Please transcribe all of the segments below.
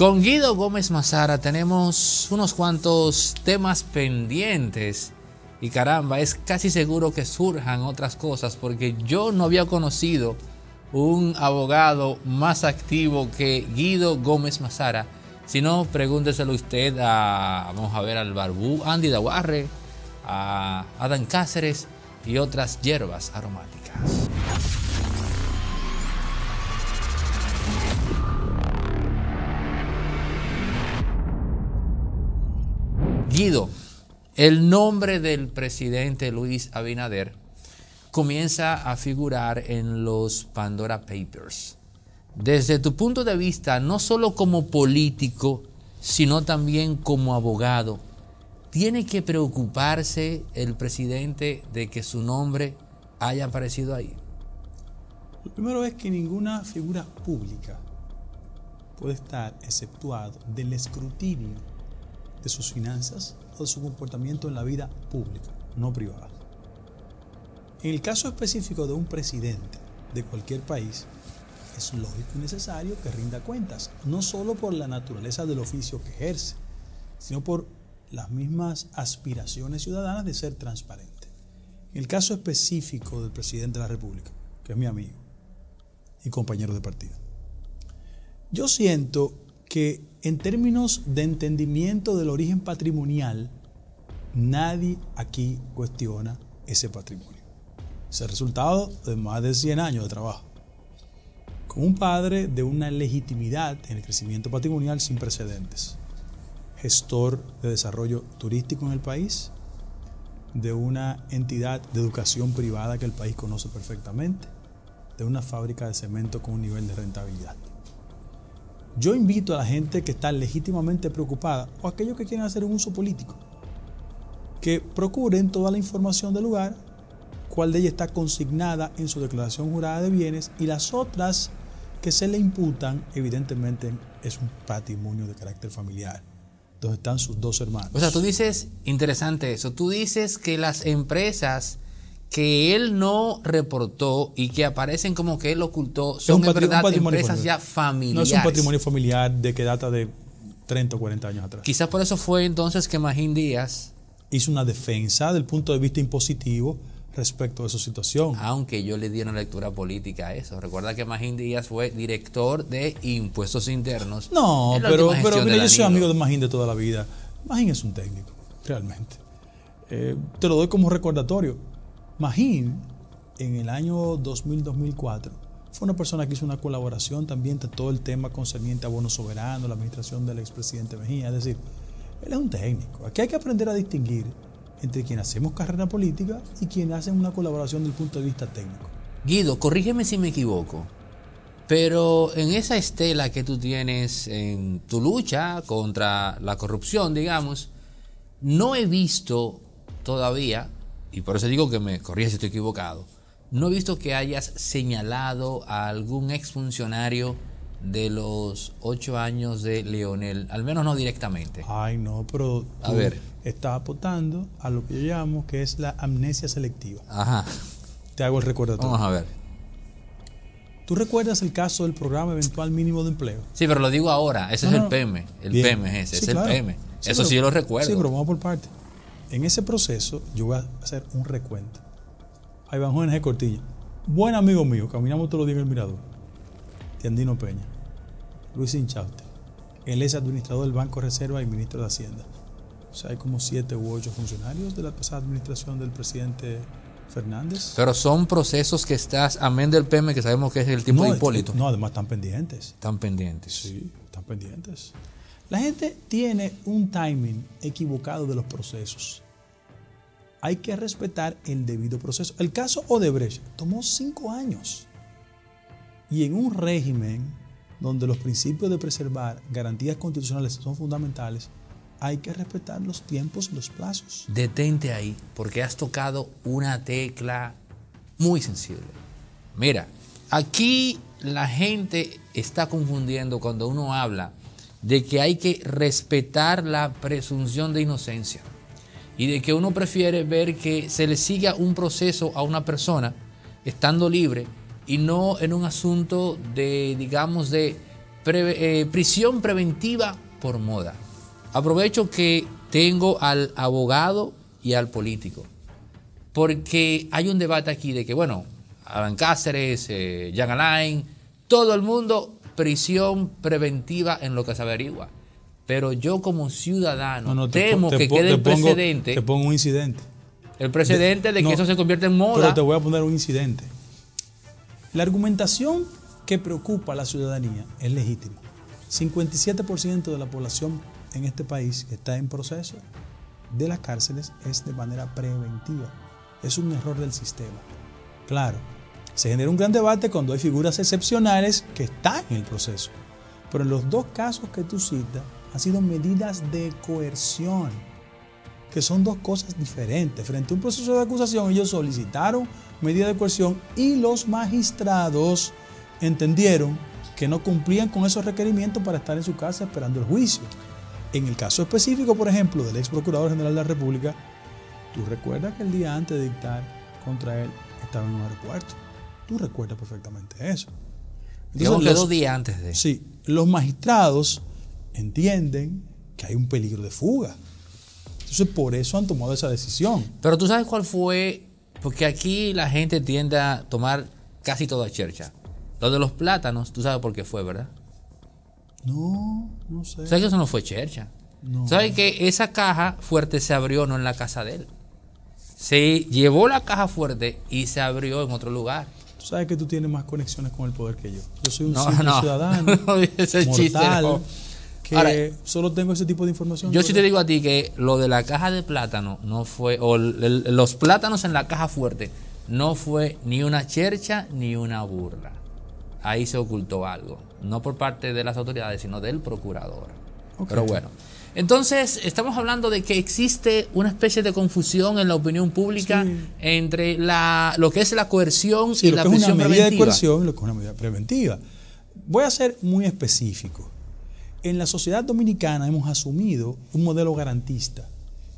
Con Guido Gómez Mazara tenemos unos cuantos temas pendientes y caramba, es casi seguro que surjan otras cosas porque yo no había conocido un abogado más activo que Guido Gómez Mazara. Si no, pregúnteselo usted a, vamos a ver, al Barbú, Andy Daguarre, a Adán Cáceres y otras hierbas aromáticas. Guido, el nombre del presidente Luis Abinader comienza a figurar en los Pandora Papers. Desde tu punto de vista, no solo como político, sino también como abogado, ¿tiene que preocuparse el presidente de que su nombre haya aparecido ahí? Lo primero es que ninguna figura pública puede estar exceptuado del escrutinio de sus finanzas o de su comportamiento en la vida pública, no privada. En el caso específico de un presidente de cualquier país, es lógico y necesario que rinda cuentas, no solo por la naturaleza del oficio que ejerce, sino por las mismas aspiraciones ciudadanas de ser transparente. En el caso específico del presidente de la República, que es mi amigo y compañero de partido, yo siento que en términos de entendimiento del origen patrimonial, nadie aquí cuestiona ese patrimonio. Es el resultado de más de 100 años de trabajo, con un padre de una legitimidad en el crecimiento patrimonial sin precedentes, gestor de desarrollo turístico en el país, de una entidad de educación privada que el país conoce perfectamente, de una fábrica de cemento con un nivel de rentabilidad. Yo invito a la gente que está legítimamente preocupada o a aquellos que quieren hacer un uso político, que procuren toda la información del lugar, cuál de ellas está consignada en su declaración jurada de bienes y las otras que se le imputan, evidentemente es un patrimonio de carácter familiar, donde están sus dos hermanos. O sea, tú dices, interesante eso, tú dices que las empresas que él no reportó y que aparecen como que él ocultó son en verdad empresas ya familiares. No es un patrimonio familiar de que data de 30 o 40 años atrás. Quizás por eso fue entonces que Magín Díaz hizo una defensa del punto de vista impositivo respecto de su situación. Aunque yo le di una lectura política a eso. Recuerda que Magín Díaz fue director de Impuestos Internos. No, pero mira, yo soy amigo de Magín de toda la vida. Magín es un técnico, realmente. Te lo doy como recordatorio. Magín, en el año 2000-2004, fue una persona que hizo una colaboración también de todo el tema concerniente a Bono Soberano, la administración del expresidente Mejía. Es decir, él es un técnico. Aquí hay que aprender a distinguir entre quienes hacemos carrera política y quienes hacen una colaboración desde el punto de vista técnico. Guido, corrígeme si me equivoco, pero en esa estela que tú tienes en tu lucha contra la corrupción, digamos, no he visto todavía, y por eso digo que me corrija si estoy equivocado, no he visto que hayas señalado a algún exfuncionario de los 8 años de Leonel, al menos no directamente. Ay, no, pero a ver, estás apostando a lo que yo llamo que es la amnesia selectiva. Ajá. Te hago el recordatorio. Vamos a ver. ¿Tú recuerdas el caso del programa eventual mínimo de empleo? Sí, pero lo digo ahora. Ese no, es el PM. El bien. PM es ese, sí, es claro. El PM. Sí, eso pero, sí yo lo recuerdo. Sí, pero vamos por parte. En ese proceso yo voy a hacer un recuento. Ahí va Juan de Cortilla, buen amigo mío, caminamos todos los días en el mirador. Tiandino Peña, Luis Inchalte, él es administrador del Banco Reserva y ministro de Hacienda. O sea, hay como 7 u 8 funcionarios de la pasada administración del presidente Fernández. Pero son procesos que estás, amén del PM, que sabemos que es el tipo de Hipólito. No, además están pendientes. Están pendientes. Sí, están pendientes. La gente tiene un timing equivocado de los procesos. Hay que respetar el debido proceso. El caso Odebrecht tomó 5 años. Y en un régimen donde los principios de preservar garantías constitucionales son fundamentales, hay que respetar los tiempos y los plazos. Detente ahí, porque has tocado una tecla muy sensible. Mira, aquí la gente está confundiendo cuando uno habla de que hay que respetar la presunción de inocencia y de que uno prefiere ver que se le siga un proceso a una persona estando libre y no en un asunto de, digamos, de prisión preventiva por moda. Aprovecho que tengo al abogado y al político, porque hay un debate aquí de que, bueno, Alan Cáceres, Jean Alain, todo el mundo, prisión preventiva en lo que se averigua. Pero yo como ciudadano temo que quede el precedente. Te pongo un incidente. El precedente de que eso se convierta en moda. Pero te voy a poner un incidente. La argumentación que preocupa a la ciudadanía es legítima. 57% de la población en este país que está en proceso de las cárceles es de manera preventiva. Es un error del sistema. Claro, se genera un gran debate cuando hay figuras excepcionales que están en el proceso. Pero en los dos casos que tú citas han sido medidas de coerción, que son dos cosas diferentes. Frente a un proceso de acusación, ellos solicitaron medida de coerción y los magistrados entendieron que no cumplían con esos requerimientos para estar en su casa esperando el juicio. En el caso específico, por ejemplo, del ex procurador general de la República, tú recuerdas que el día antes de dictar contra él estaba en un aeropuerto. Tú recuerdas perfectamente eso. Entonces, los 2 días antes de... Sí, los magistrados entienden que hay un peligro de fuga. Entonces, por eso han tomado esa decisión. Pero tú sabes cuál fue... Porque aquí la gente tiende a tomar casi toda chercha. Lo de los plátanos, tú sabes por qué fue, ¿verdad? No, no sé. ¿Sabes que eso no fue chercha? No. ¿Sabes que esa caja fuerte se abrió no en la casa de él? Se llevó la caja fuerte y se abrió en otro lugar. Tú sabes que tú tienes más conexiones con el poder que yo. Yo soy un ciudadano, ese mortal, chiste, no. Que ahora, solo tengo ese tipo de información. Yo sí te digo a ti que lo de la caja de plátano no fue, o los plátanos en la caja fuerte, no fue ni una chercha ni una burla. Ahí se ocultó algo, no por parte de las autoridades, sino del procurador. Okay. Pero bueno, entonces estamos hablando de que existe una especie de confusión en la opinión pública entre lo que es la coerción y la prisión preventiva. Lo que es una medida de coerción y lo que es una medida preventiva. Voy a ser muy específico. En la sociedad dominicana hemos asumido un modelo garantista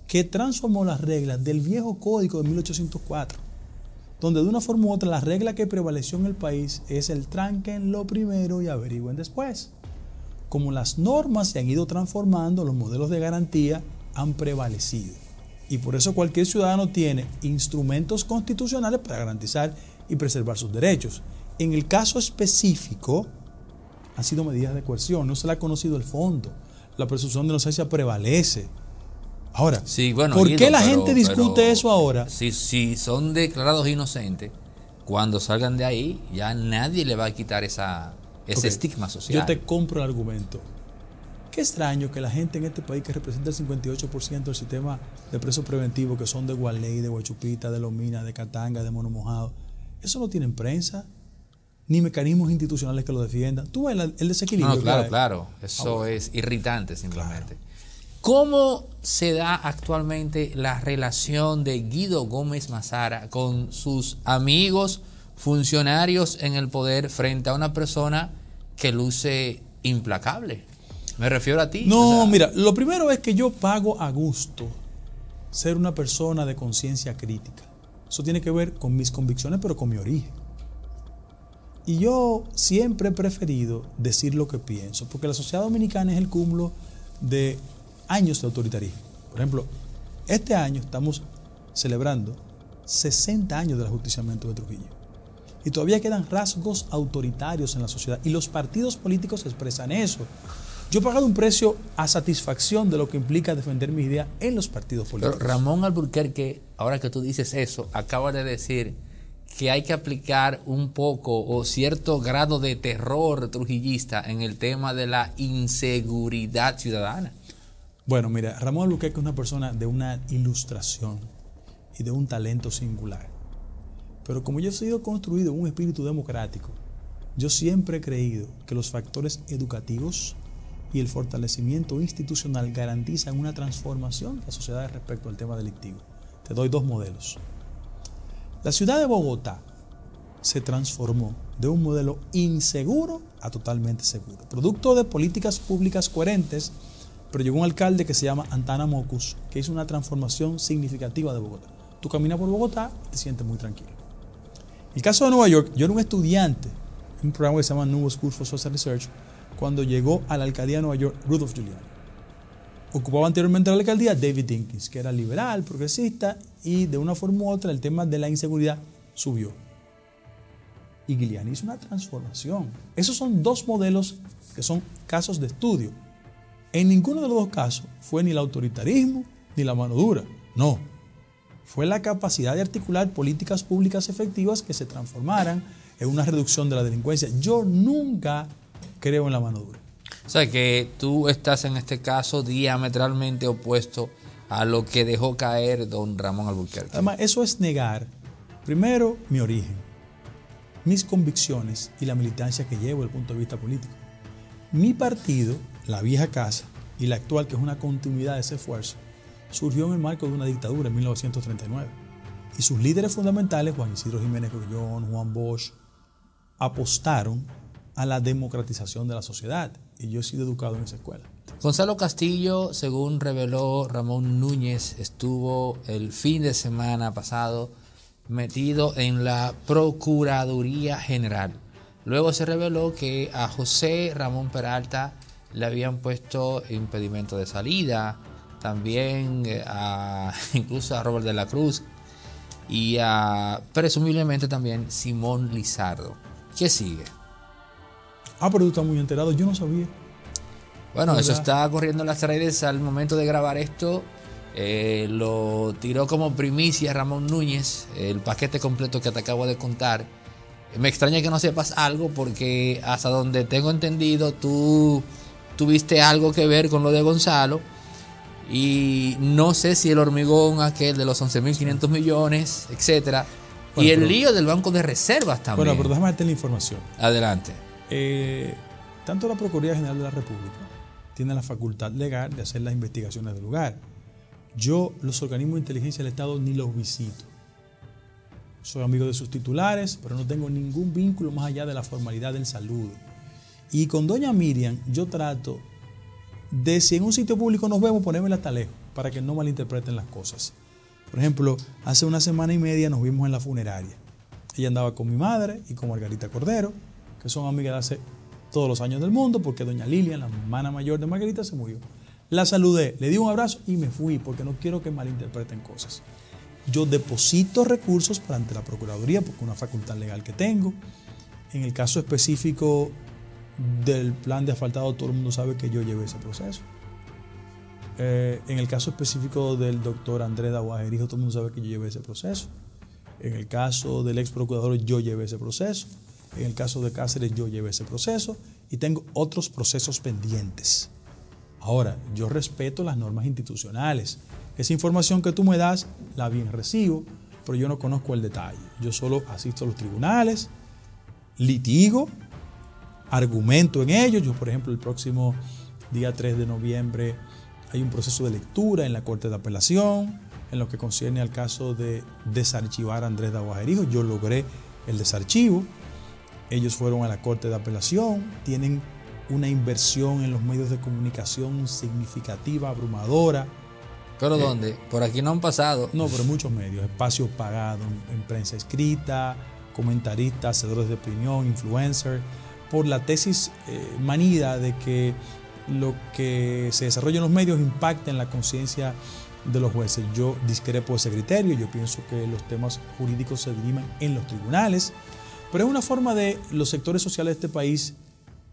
que transformó las reglas del viejo código de 1804, donde de una forma u otra la regla que prevaleció en el país es el tranquen lo primero y averigüen después. Como las normas se han ido transformando, los modelos de garantía han prevalecido. Y por eso cualquier ciudadano tiene instrumentos constitucionales para garantizar y preservar sus derechos. En el caso específico, han sido medidas de coerción, no se le ha conocido el fondo. La presunción de inocencia prevalece. Ahora, sí, bueno, ¿por qué la gente discute eso ahora? Si son declarados inocentes, cuando salgan de ahí, ya nadie le va a quitar ese estigma social. Yo te compro el argumento. Qué extraño que la gente en este país, que representa el 58% del sistema de presos preventivos, que son de Gualey, de Guachupita, de Lomina, de Catanga, de Mono Mojado, eso no tienen prensa ni mecanismos institucionales que lo defiendan. Tú ves el desequilibrio. No, claro, claro. Eso es irritante, simplemente. Claro. ¿Cómo se da actualmente la relación de Guido Gómez Mazara con sus amigos, funcionarios en el poder, frente a una persona que luce implacable? Me refiero a ti. No, mira, lo primero es que yo pago a gusto ser una persona de conciencia crítica. Eso tiene que ver con mis convicciones, pero con mi origen. Y yo siempre he preferido decir lo que pienso, porque la sociedad dominicana es el cúmulo de años de autoritarismo. Por ejemplo, este año estamos celebrando 60 años del ajusticiamiento de Trujillo. Y todavía quedan rasgos autoritarios en la sociedad. Y los partidos políticos expresan eso. Yo he pagado un precio a satisfacción de lo que implica defender mi idea en los partidos políticos. Pero Ramón Alburquerque, ahora que tú dices eso, acaba de decir que hay que aplicar un poco o cierto grado de terror trujillista en el tema de la inseguridad ciudadana. Bueno, mira, Ramón Alburquerque es una persona de una ilustración y de un talento singular. Pero como yo he sido construido en un espíritu democrático, yo siempre he creído que los factores educativos y el fortalecimiento institucional garantizan una transformación de la sociedad respecto al tema delictivo. Te doy 2 modelos. La ciudad de Bogotá se transformó de un modelo inseguro a totalmente seguro, producto de políticas públicas coherentes, pero llegó un alcalde que se llama Antana Mocus, que hizo una transformación significativa de Bogotá. Tú caminas por Bogotá y te sientes muy tranquilo. El caso de Nueva York, yo era un estudiante en un programa que se llama New School for Social Research, cuando llegó a la alcaldía de Nueva York Rudolph Giuliani. Ocupaba anteriormente la alcaldía David Dinkins, que era liberal, progresista, y de una forma u otra el tema de la inseguridad subió. Y Giuliani hizo una transformación. Esos son dos modelos que son casos de estudio. En ninguno de los dos casos fue ni el autoritarismo ni la mano dura, no. Fue la capacidad de articular políticas públicas efectivas que se transformaran en una reducción de la delincuencia. Yo nunca creo en la mano dura. O sea que tú estás en este caso diametralmente opuesto a lo que dejó caer don Ramón Alburquerque. Además, eso es negar, primero, mi origen, mis convicciones y la militancia que llevo desde el punto de vista político. Mi partido, la vieja casa y la actual, que es una continuidad de ese esfuerzo, surgió en el marco de una dictadura en 1939. Y sus líderes fundamentales, Juan Isidro Jiménez Grullón, Juan Bosch, apostaron a la democratización de la sociedad. Y yo he sido educado en esa escuela. Gonzalo Castillo, según reveló Ramón Núñez, estuvo el fin de semana pasado metido en la Procuraduría General. Luego se reveló que a José Ramón Peralta le habían puesto impedimento de salida, también incluso a Robert de la Cruz y a, presumiblemente también, Simón Lizardo. ¿Qué sigue? Ah, pero tú estás muy enterado, yo no sabía. Bueno, eso está corriendo en las redes al momento de grabar esto. Lo tiró como primicia Ramón Núñez, el paquete completo que te acabo de contar. Me extraña que no sepas algo porque hasta donde tengo entendido tú tuviste algo que ver con lo de Gonzalo. Y no sé si el hormigón aquel de los 11.500 millones, etcétera, bueno, y el lío del Banco de Reservas también. Bueno, pero déjame darte la información. Adelante. Tanto la Procuraduría General de la República tiene la facultad legal de hacer las investigaciones del lugar. Yo los organismos de inteligencia del Estado ni los visito. Soy amigo de sus titulares, pero no tengo ningún vínculo más allá de la formalidad del saludo. Y con doña Miriam yo trato de, si en un sitio público nos vemos, ponerme el atalejo para que no malinterpreten las cosas. Por ejemplo, hace una semana y media nos vimos en la funeraria. Ella andaba con mi madre y con Margarita Cordero, que son amigas de hace todos los años del mundo, porque doña Lilian, la hermana mayor de Margarita, se murió. La saludé, le di un abrazo y me fui, porque no quiero que malinterpreten cosas. Yo deposito recursos para ante la Procuraduría, porque es una facultad legal que tengo. En el caso específico del plan de asfaltado, todo el mundo sabe que yo llevé ese proceso. En el caso específico del doctor Andrés Daguarre, todo el mundo sabe que yo llevé ese proceso. En el caso del ex procurador, yo llevé ese proceso. En el caso de Cáceres, yo llevé ese proceso. Y tengo otros procesos pendientes. Ahora, yo respeto las normas institucionales. Esa información que tú me das, la bien recibo, pero yo no conozco el detalle. Yo solo asisto a los tribunales, litigo, argumento en ellos. Yo, por ejemplo, el próximo día 3 de noviembre hay un proceso de lectura en la Corte de Apelación en lo que concierne al caso de desarchivar a Andrés Daguarre. Yo logré el desarchivo. Ellos fueron a la Corte de Apelación. Tienen una inversión en los medios de comunicación significativa, abrumadora. ¿Pero dónde? Por aquí no han pasado. No, pero muchos medios. Espacios pagados en prensa escrita, comentaristas, hacedores de opinión, influencers, por la tesis manida de que lo que se desarrolla en los medios impacta en la conciencia de los jueces. Yo discrepo de ese criterio, yo pienso que los temas jurídicos se dirimen en los tribunales, pero es una forma de los sectores sociales de este país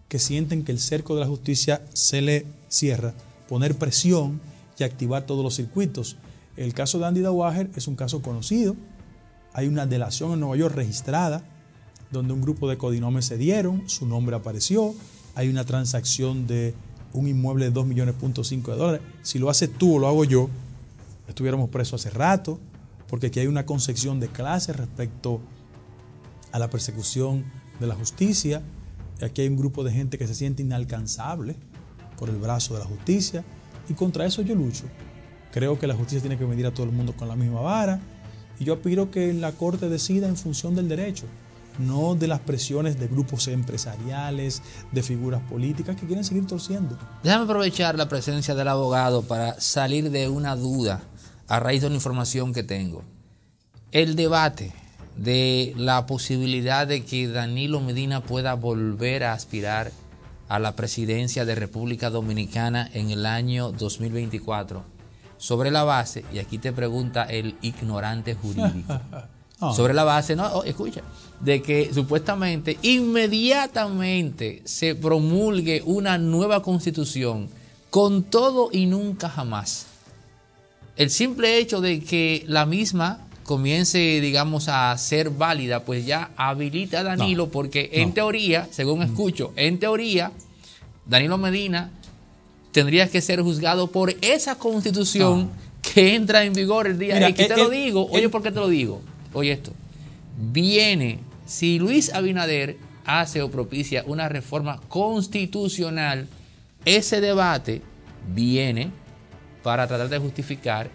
que sienten que el cerco de la justicia se le cierra, poner presión y activar todos los circuitos. El caso de Andy Daguarre es un caso conocido, hay una delación en Nueva York registrada, donde un grupo de codinomes se dieron, su nombre apareció, hay una transacción de un inmueble de 2.5 millones de dólares. Si lo haces tú o lo hago yo, estuviéramos presos hace rato, porque aquí hay una concepción de clase respecto a la persecución de la justicia. Aquí hay un grupo de gente que se siente inalcanzable por el brazo de la justicia, y contra eso yo lucho. Creo que la justicia tiene que medir a todo el mundo con la misma vara, y yo aspiro que la Corte decida en función del derecho, no de las presiones de grupos empresariales, de figuras políticas que quieren seguir torciendo. Déjame aprovechar la presencia del abogado para salir de una duda a raíz de una información que tengo. El debate de la posibilidad de que Danilo Medina pueda volver a aspirar a la presidencia de República Dominicana en el año 2024 sobre la base, y aquí te pregunta el ignorante jurídico, oh, sobre la base, no, oh, escucha, de que supuestamente inmediatamente se promulgue una nueva constitución con todo y nunca jamás. El simple hecho de que la misma comience, digamos, a ser válida, pues ya habilita a Danilo, no, porque en teoría, según escucho, en teoría, Danilo Medina tendría que ser juzgado por esa constitución que entra en vigor el día. Mira, aquí te lo digo, oye, ¿por qué te lo digo? Oye esto, viene, si Luis Abinader hace o propicia una reforma constitucional, ese debate viene para tratar de justificar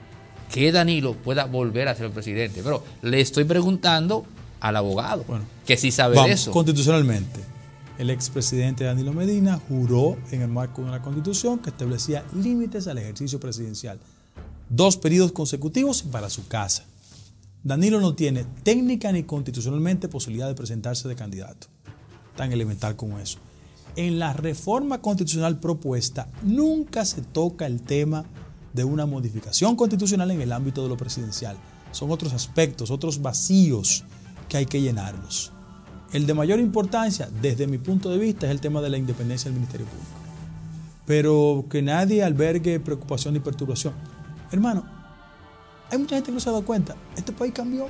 que Danilo pueda volver a ser el presidente. Pero le estoy preguntando al abogado, bueno, que si sabe de eso. Constitucionalmente, el expresidente Danilo Medina juró en el marco de una constitución que establecía límites al ejercicio presidencial. 2 periodos consecutivos para su casa. Danilo no tiene técnica ni constitucionalmente posibilidad de presentarse de candidato. Tan elemental como eso. En la reforma constitucional propuesta nunca se toca el tema de una modificación constitucional en el ámbito de lo presidencial. Son otros aspectos, otros vacíos que hay que llenarlos. El de mayor importancia, desde mi punto de vista, es el tema de la independencia del Ministerio Público. Pero que nadie albergue preocupación ni perturbación. Hermano, hay mucha gente que no se ha dado cuenta. Este país cambió,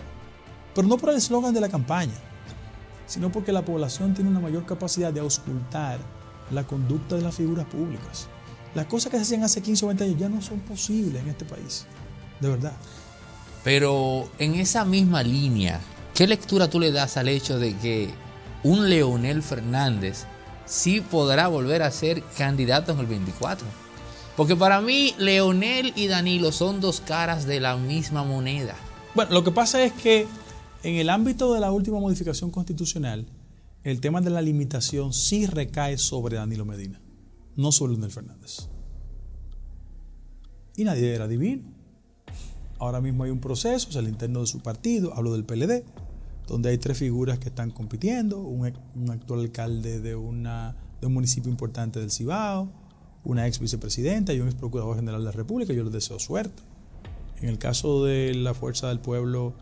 pero no por el eslogan de la campaña, sino porque la población tiene una mayor capacidad de auscultar la conducta de las figuras públicas. Las cosas que se hacían hace 15 o 20 años ya no son posibles en este país, de verdad. Pero en esa misma línea, ¿qué lectura tú le das al hecho de que un Leonel Fernández sí podrá volver a ser candidato en el 24? Porque para mí, Leonel y Danilo son dos caras de la misma moneda. Bueno, lo que pasa es que en el ámbito de la última modificación constitucional, el tema de la limitación sí recae sobre Danilo Medina, no sobre Leonel Fernández. Y nadie era divino. Ahora mismo hay un proceso, es el interno de su partido, hablo del PLD, donde hay 3 figuras que están compitiendo, un actual alcalde de un municipio importante del Cibao, una ex vicepresidenta y un ex procurador general de la República. Yo les deseo suerte. En el caso de la Fuerza del Pueblo,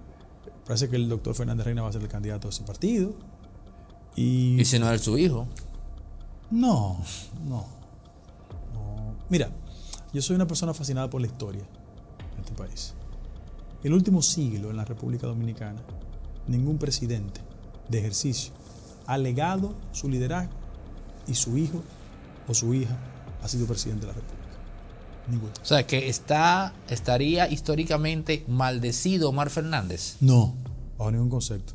parece que el doctor Fernández Reina va a ser el candidato de ese partido. ¿Y si no es su hijo? No. Mira, yo soy una persona fascinada por la historia de este país. El último siglo en la República Dominicana, ningún presidente de ejercicio ha legado su liderazgo y su hijo o su hija ha sido presidente de la República. Ninguno. O sea, que estaría históricamente maldecido Omar Fernández. No, bajo ningún concepto.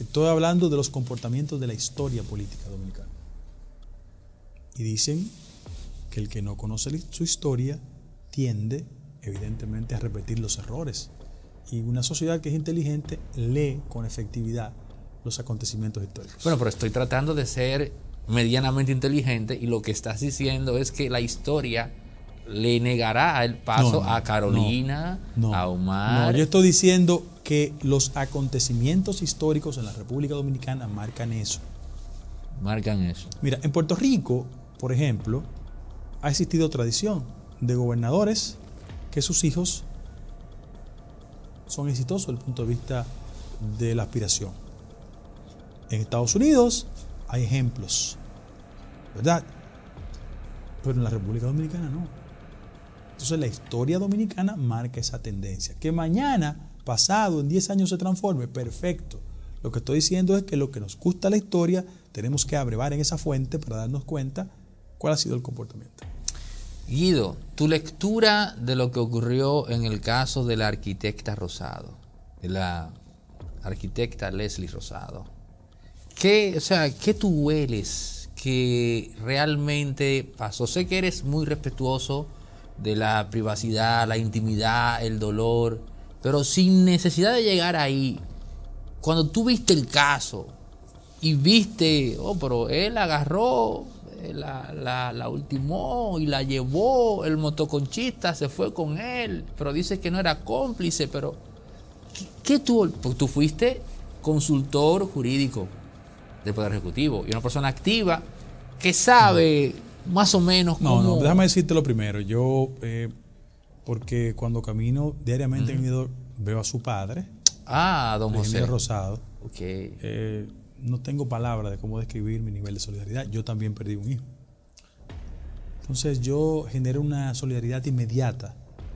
Estoy hablando de los comportamientos de la historia política dominicana. Y dicen que el que no conoce su historia tiende, evidentemente, a repetir los errores. Y una sociedad que es inteligente lee con efectividad los acontecimientos históricos. Bueno, pero estoy tratando de ser medianamente inteligente y lo que estás diciendo es que la historia le negará el paso a Carolina, a Omar. No, yo estoy diciendo que los acontecimientos históricos en la República Dominicana marcan eso. Mira, en Puerto Rico, por ejemplo, ha existido tradición de gobernadores que sus hijos son exitosos desde el punto de vista de la aspiración. En Estados Unidos hay ejemplos, ¿verdad? Pero en la República Dominicana no. Entonces la historia dominicana marca esa tendencia. Que mañana, pasado, en 10 años se transforme, perfecto. Lo que estoy diciendo es que lo que nos gusta la historia tenemos que abrevar en esa fuente para darnos cuenta cuál ha sido el comportamiento. Guido, tu lectura de lo que ocurrió en el caso de la arquitecta Rosado, de la arquitecta Leslie Rosado. ¿Qué tú hueles que realmente pasó? Sé que eres muy respetuoso de la privacidad, la intimidad, el dolor, pero sin necesidad de llegar ahí. Cuando tú viste el caso y viste, pero él agarró, la ultimó y la llevó, el motoconchista se fue con él, pero dice que no era cómplice, pero ¿qué tú? Porque tú fuiste consultor jurídico del Poder Ejecutivo y una persona activa que sabe más o menos cómo... No, déjame decirte lo primero. Yo, porque cuando camino diariamente en el Nido, veo a su padre. Ah, don José Rosado. Okay. No tengo palabras de cómo describir mi nivel de solidaridad. Yo también perdí un hijo. Entonces yo genero una solidaridad inmediata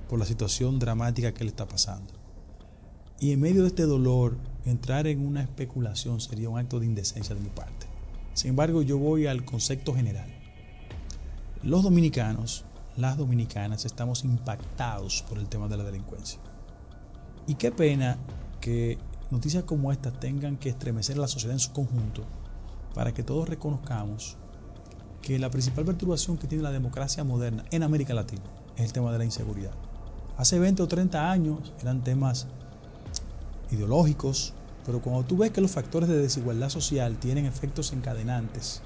por la situación dramática que él está pasando. Y en medio de este dolor, entrar en una especulación sería un acto de indecencia de mi parte. Sin embargo, yo voy al concepto general. Los dominicanos, las dominicanas, estamos impactados por el tema de la delincuencia. Y qué pena que noticias como estas tengan que estremecer a la sociedad en su conjunto para que todos reconozcamos que la principal perturbación que tiene la democracia moderna en América Latina es el tema de la inseguridad. Hace 20 o 30 años eran temas ideológicos, pero cuando tú ves que los factores de desigualdad social tienen efectos encadenantes,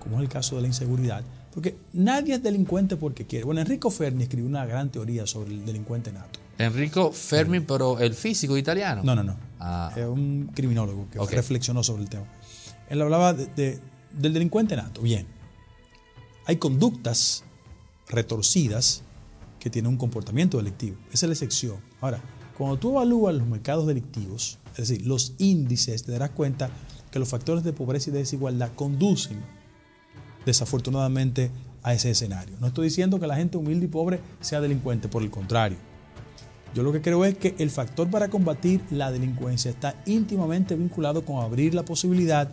como es el caso de la inseguridad, porque nadie es delincuente porque quiere. Bueno, Enrico Fermi escribió una gran teoría sobre el delincuente nato. Enrico Fermi, pero el físico italiano. No. Ah. Es un criminólogo que reflexionó sobre el tema. Él hablaba del delincuente nato. Bien, hay conductas retorcidas que tienen un comportamiento delictivo. Esa es la excepción. Ahora, cuando tú evalúas los mercados delictivos, es decir, los índices, te darás cuenta que los factores de pobreza y de desigualdad conducen desafortunadamente a ese escenario. No estoy diciendo que la gente humilde y pobre sea delincuente, por el contrario. Yo lo que creo es que el factor para combatir la delincuencia está íntimamente vinculado con abrir la posibilidad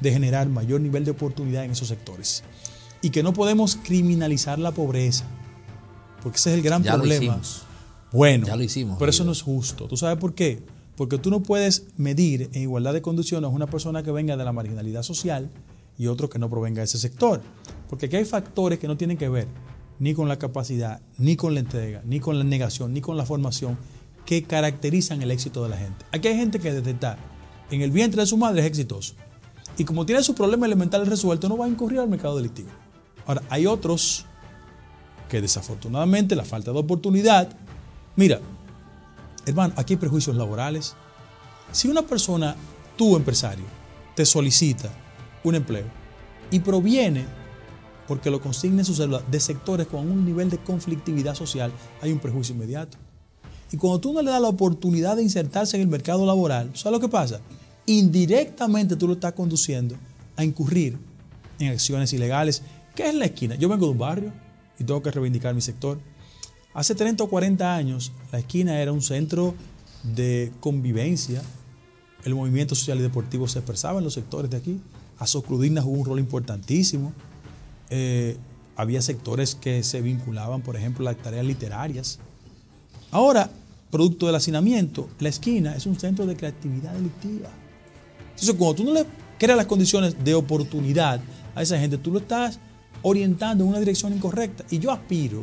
de generar mayor nivel de oportunidad en esos sectores. Y que no podemos criminalizar la pobreza, porque ese es el gran problema. Ya lo hicimos. Pero eso no es justo. ¿Tú sabes por qué? Porque tú no puedes medir en igualdad de condiciones una persona que venga de la marginalidad social y otro que no provenga de ese sector. Porque aquí hay factores que no tienen que ver ni con la capacidad, ni con la entrega, ni con la negación, ni con la formación que caracterizan el éxito de la gente. Aquí hay gente que desde estar en el vientre de su madre es exitoso. Y como tiene sus problemas elementales resueltos, no va a incurrir al mercado delictivo. Ahora, hay otros que desafortunadamente la falta de oportunidad... Mira, hermano, aquí hay prejuicios laborales. Si una persona, tú empresario, te solicita un empleo y proviene, porque lo consigna en su célula, de sectores con un nivel de conflictividad social, hay un prejuicio inmediato. Y cuando tú no le das la oportunidad de insertarse en el mercado laboral, ¿sabes lo que pasa? Indirectamente tú lo estás conduciendo a incurrir en acciones ilegales. ¿Qué es la esquina? Yo vengo de un barrio y tengo que reivindicar mi sector. Hace 30 o 40 años, la esquina era un centro de convivencia. El movimiento social y deportivo se expresaba en los sectores de aquí. Asocrudina jugó un rol importantísimo. Había sectores que se vinculaban, por ejemplo, a las tareas literarias. Ahora, producto del hacinamiento, la esquina es un centro de creatividad delictiva. Entonces, cuando tú no le creas las condiciones de oportunidad a esa gente, tú lo estás orientando en una dirección incorrecta. Y yo aspiro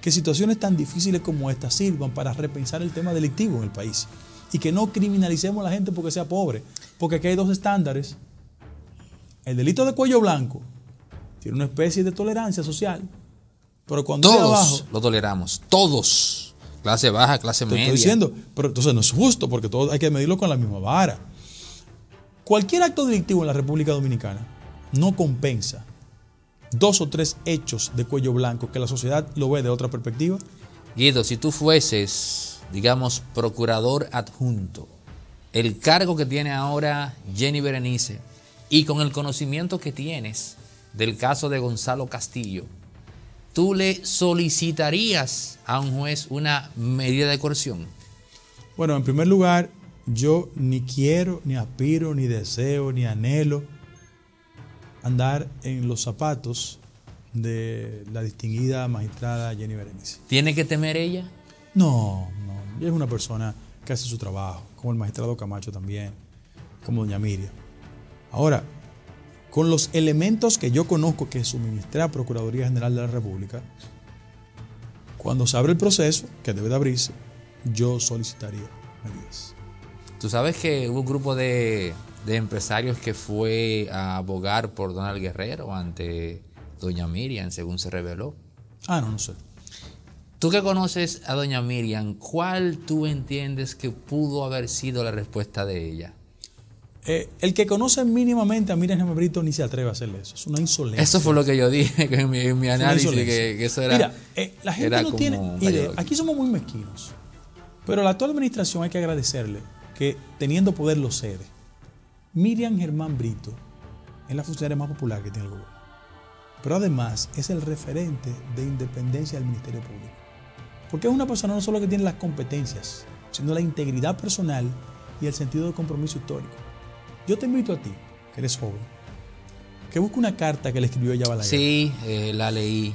que situaciones tan difíciles como esta sirvan para repensar el tema delictivo en el país y que no criminalicemos a la gente porque sea pobre, porque aquí hay dos estándares. El delito de cuello blanco tiene una especie de tolerancia social, pero cuando todos abajo, lo toleramos, todos, clase baja, clase media. Te estoy diciendo, pero entonces no es justo porque todos hay que medirlo con la misma vara. Cualquier acto delictivo en la República Dominicana no compensa 2 o 3 hechos de cuello blanco que la sociedad lo ve de otra perspectiva. Guido, si tú fueses, digamos, procurador adjunto, el cargo que tiene ahora Jenny Berenice y con el conocimiento que tienes del caso de Gonzalo Castillo, ¿tú le solicitarías a un juez una medida de coerción? Bueno, en primer lugar, yo ni quiero, ni aspiro, ni deseo, ni anhelo andar en los zapatos de la distinguida magistrada Jenny Berenice. ¿Tiene que temer ella? No. Ella es una persona que hace su trabajo, como el magistrado Camacho también, como doña Miriam. Ahora, con los elementos que yo conozco que suministra la Procuraduría General de la República, cuando se abre el proceso, que debe de abrirse, yo solicitaría medidas. Tú sabes que hubo un grupo de empresarios que fue a abogar por Donald Guerrero ante doña Miriam, según se reveló. No sé. Tú que conoces a doña Miriam, ¿cuál tú entiendes que pudo haber sido la respuesta de ella? El que conoce mínimamente a Miriam Germán Brito ni se atreve a hacerle eso. Es una insolencia. Eso fue lo que yo dije que en mi análisis. Que eso era, mira, la gente era no tiene idea. Aquí somos muy mezquinos. Pero a la actual administración hay que agradecerle que teniendo poder lo cede. Miriam Germán Brito es la funcionaria más popular que tiene el gobierno. Pero además es el referente de independencia del Ministerio Público. Porque es una persona no solo que tiene las competencias, sino la integridad personal y el sentido de compromiso histórico. Yo te invito a ti, que eres joven, que busque una carta que le escribió ella a Balaguer. Sí, la leí.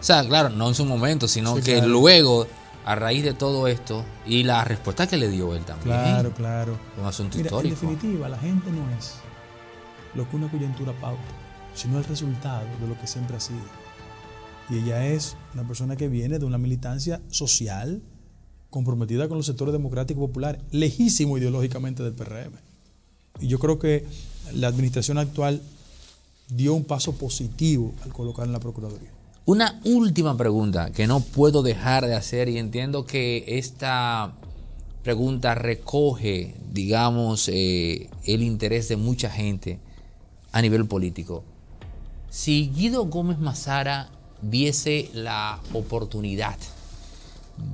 O sea, claro, no en su momento, sino sí, que claro, luego, a raíz de todo esto, y la respuesta que le dio él también. Claro, claro. Un asunto histórico. En definitiva, la gente no es lo que una coyuntura pauta, sino el resultado de lo que siempre ha sido. Y ella es una persona que viene de una militancia social comprometida con los sectores democrático y popular, lejísimo ideológicamente del PRM. Y yo creo que la administración actual dio un paso positivo al colocar en la Procuraduría. Una última pregunta que no puedo dejar de hacer, y entiendo que esta pregunta recoge, digamos, el interés de mucha gente a nivel político. Si Guido Gómez Mazara viese la oportunidad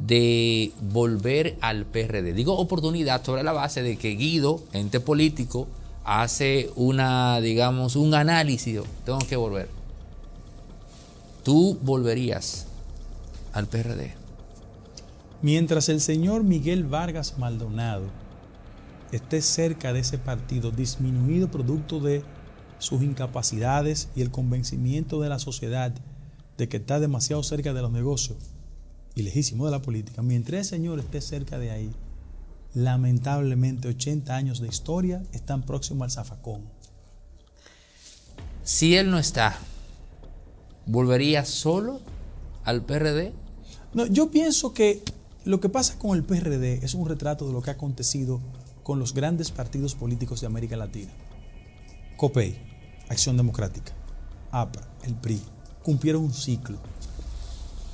de volver al PRD. Digo oportunidad sobre la base de que Guido, ente político, hace una, digamos, un análisis. Tengo que volver. ¿Tú volverías al PRD? Mientras el señor Miguel Vargas Maldonado esté cerca de ese partido, disminuido producto de sus incapacidades y el convencimiento de la sociedad de que está demasiado cerca de los negocios y lejísimo de la política, mientras el señor esté cerca de ahí, lamentablemente 80 años de historia están próximos al zafacón. Si él no está, ¿volvería solo al PRD? No, yo pienso que lo que pasa con el PRD es un retrato de lo que ha acontecido con los grandes partidos políticos de América Latina. COPEI, Acción Democrática, APRA, el PRI, cumplieron un ciclo.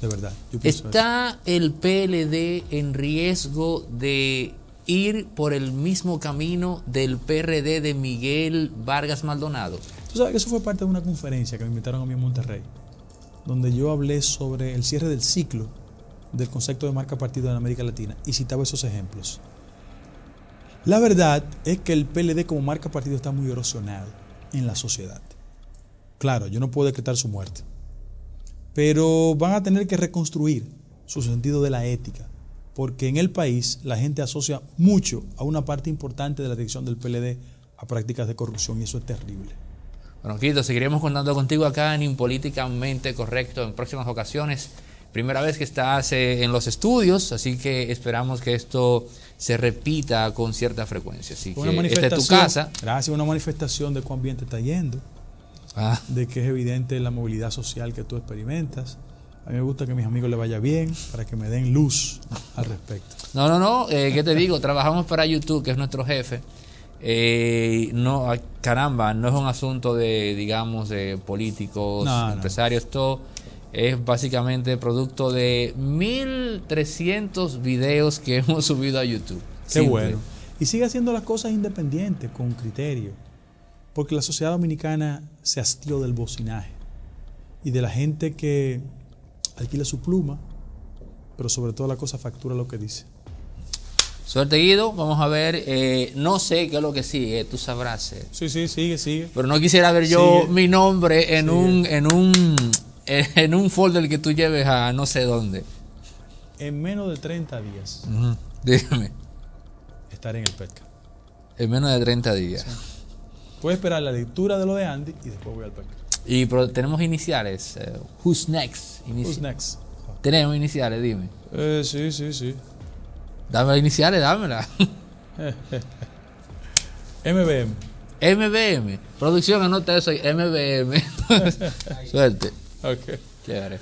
De verdad, yo pienso ¿está eso. El PLD en riesgo de ir por el mismo camino del PRD de Miguel Vargas Maldonado? Tú sabes que eso fue parte de una conferencia que me invitaron a mí en Monterrey, donde yo hablé sobre el cierre del ciclo del concepto de marca partido en América Latina y citaba esos ejemplos. La verdad es que el PLD como marca partido está muy erosionado en la sociedad. Claro, yo no puedo decretar su muerte, pero van a tener que reconstruir su sentido de la ética, porque en el país la gente asocia mucho a una parte importante de la dirección del PLD a prácticas de corrupción, y eso es terrible. Bueno, Guido, seguiremos contando contigo acá en Impolíticamente Correcto en próximas ocasiones. Primera vez que estás en los estudios, así que esperamos que esto se repita con cierta frecuencia. Así que esta es tu casa. Gracias, una manifestación de cuán bien te está yendo. De que es evidente la movilidad social que tú experimentas. A mí me gusta que a mis amigos les vaya bien, para que me den luz al respecto. No, ¿qué te digo? Trabajamos para YouTube, que es nuestro jefe. No, caramba, no es un asunto de, digamos, de políticos, empresarios. Esto es básicamente producto de 1.300 videos que hemos subido a YouTube. Qué simple. Bueno. Y sigue haciendo las cosas independientes, con criterio. Porque la sociedad dominicana se hastió del bocinaje y de la gente que alquila su pluma, pero sobre todo la cosa factura lo que dice. Suerte, Guido. Vamos a ver. No sé qué es lo que sigue. Tú sabrás. Sí, sigue. Pero no quisiera ver yo mi nombre en un folder que tú lleves a no sé dónde. En menos de 30 días. Dígame. Estaré en el PETCA. En menos de 30 días. Sí. Voy a esperar la lectura de lo de Andy y después voy al parque. Y pero tenemos iniciales. Who's next? Who's next? Tenemos iniciales, dime. Sí. Dame las iniciales, dámela. MBM. MBM. Producción, anota eso ahí. MBM. Suerte. Ok. Chévere.